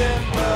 Indian.